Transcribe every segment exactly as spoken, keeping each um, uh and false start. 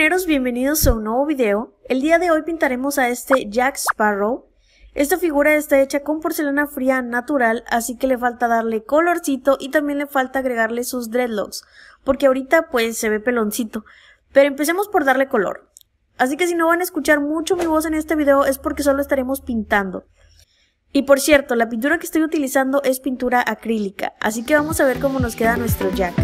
Pioneros, bienvenidos a un nuevo video. El día de hoy pintaremos a este Jack Sparrow. Esta figura está hecha con porcelana fría natural, así que le falta darle colorcito y también le falta agregarle sus dreadlocks, porque ahorita pues se ve peloncito. Pero empecemos por darle color. Así que si no van a escuchar mucho mi voz en este video es porque solo estaremos pintando. Y por cierto, la pintura que estoy utilizando es pintura acrílica, así que vamos a ver cómo nos queda nuestro Jack.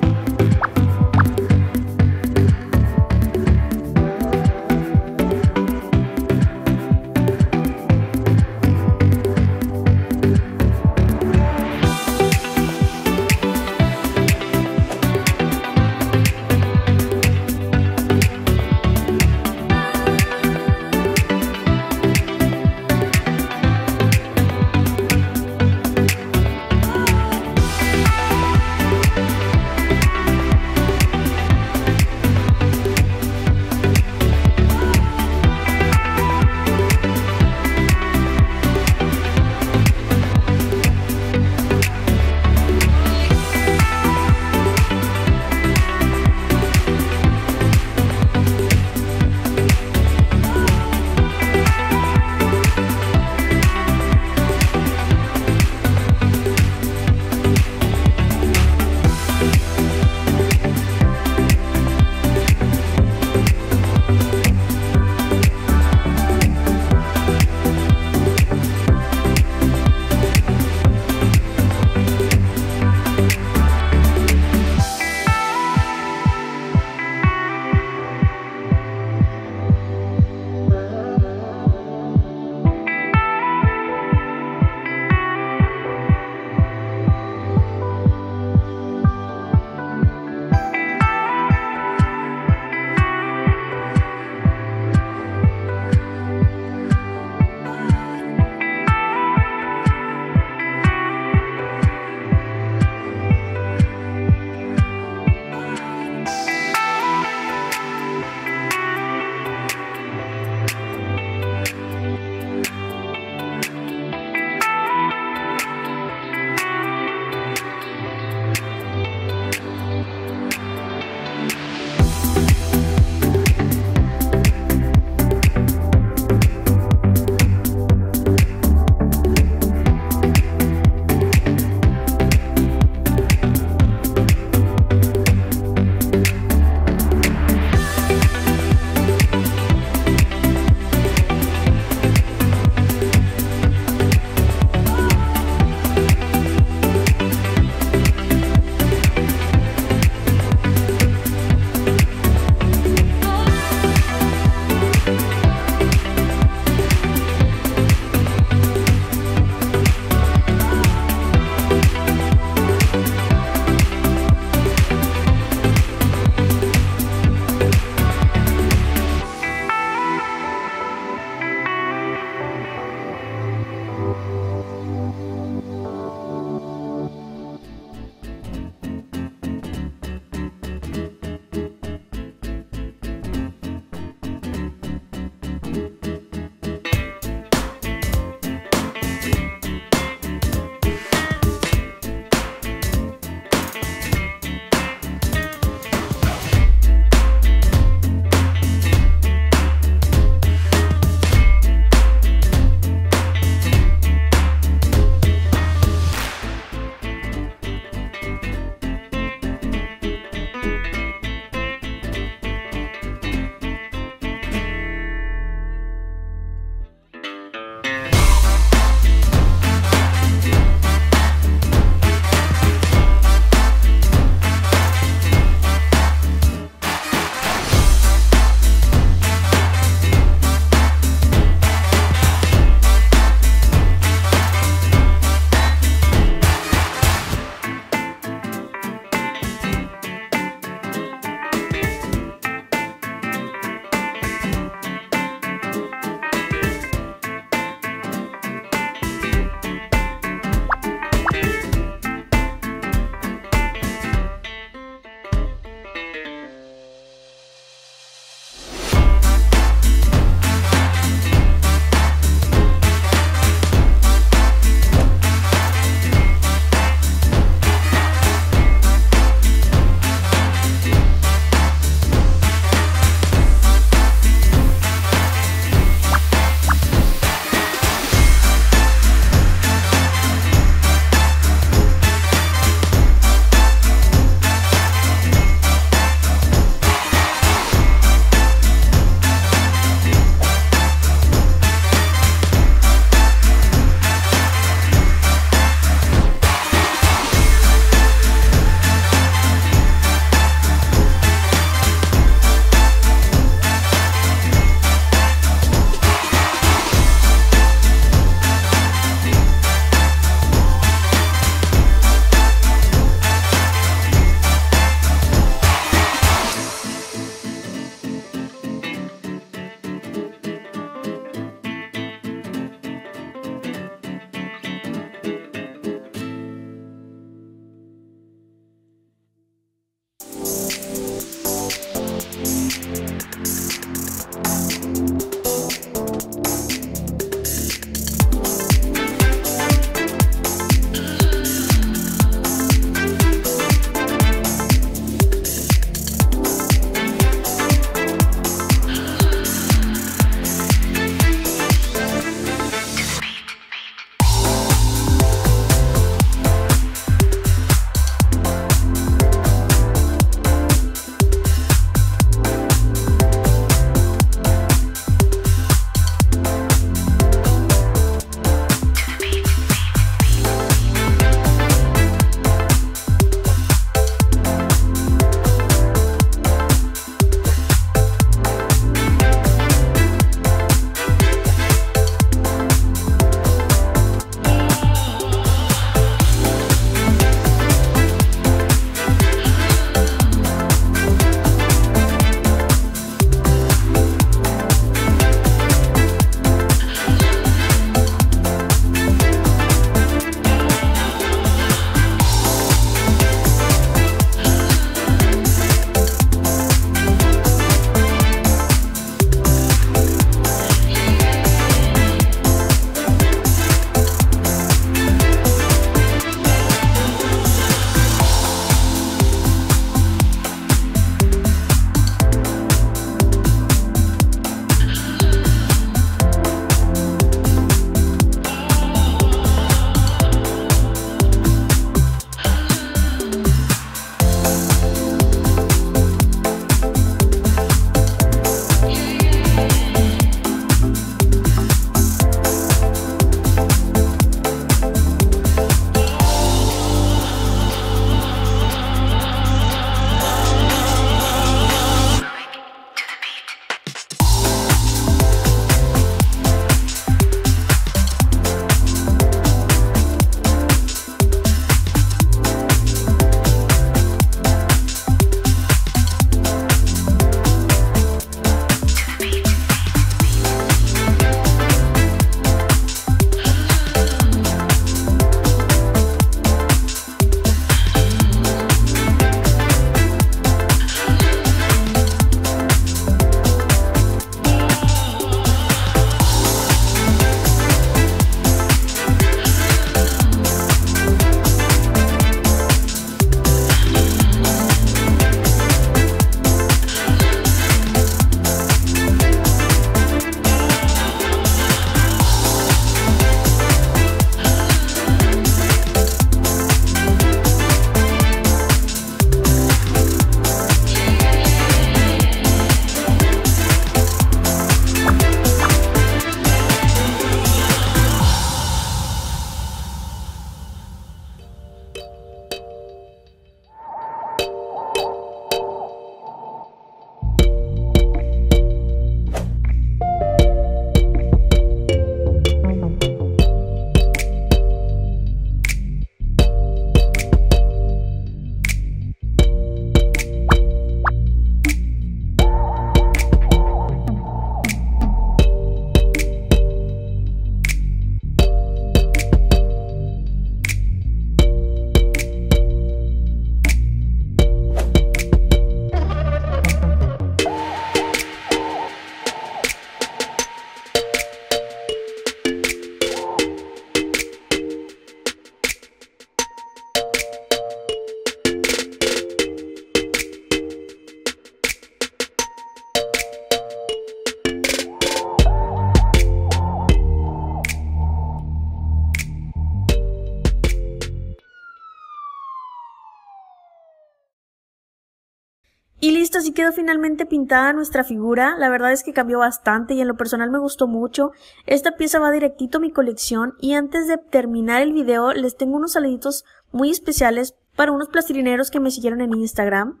Y listo, así quedó finalmente pintada nuestra figura. La verdad es que cambió bastante y en lo personal me gustó mucho. Esta pieza va directito a mi colección y antes de terminar el video les tengo unos saluditos muy especiales para unos plastilineros que me siguieron en Instagram.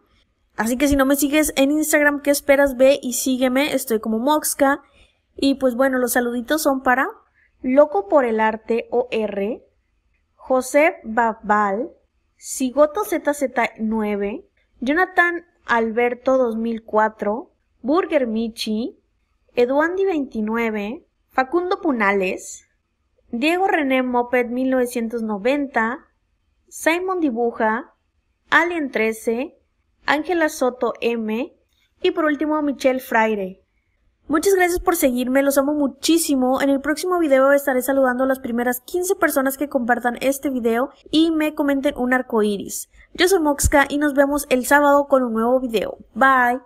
Así que si no me sigues en Instagram, ¿qué esperas? Ve y sígueme, estoy como Moxxka. Y pues bueno, los saluditos son para Loco por el Arte, O R José Babal, Sigoto Z Z nueve, Jonathan Alberto dos mil cuatro, Burger Michi, Eduandi veintinueve, Facundo Punales, Diego René Moped mil novecientos noventa, Simon Dibuja, Alien trece, Ángela Soto M y por último Michel Fraire. Muchas gracias por seguirme, los amo muchísimo. En el próximo video estaré saludando a las primeras quince personas que compartan este video y me comenten un arco iris. Yo soy Moxxka y nos vemos el sábado con un nuevo video. Bye.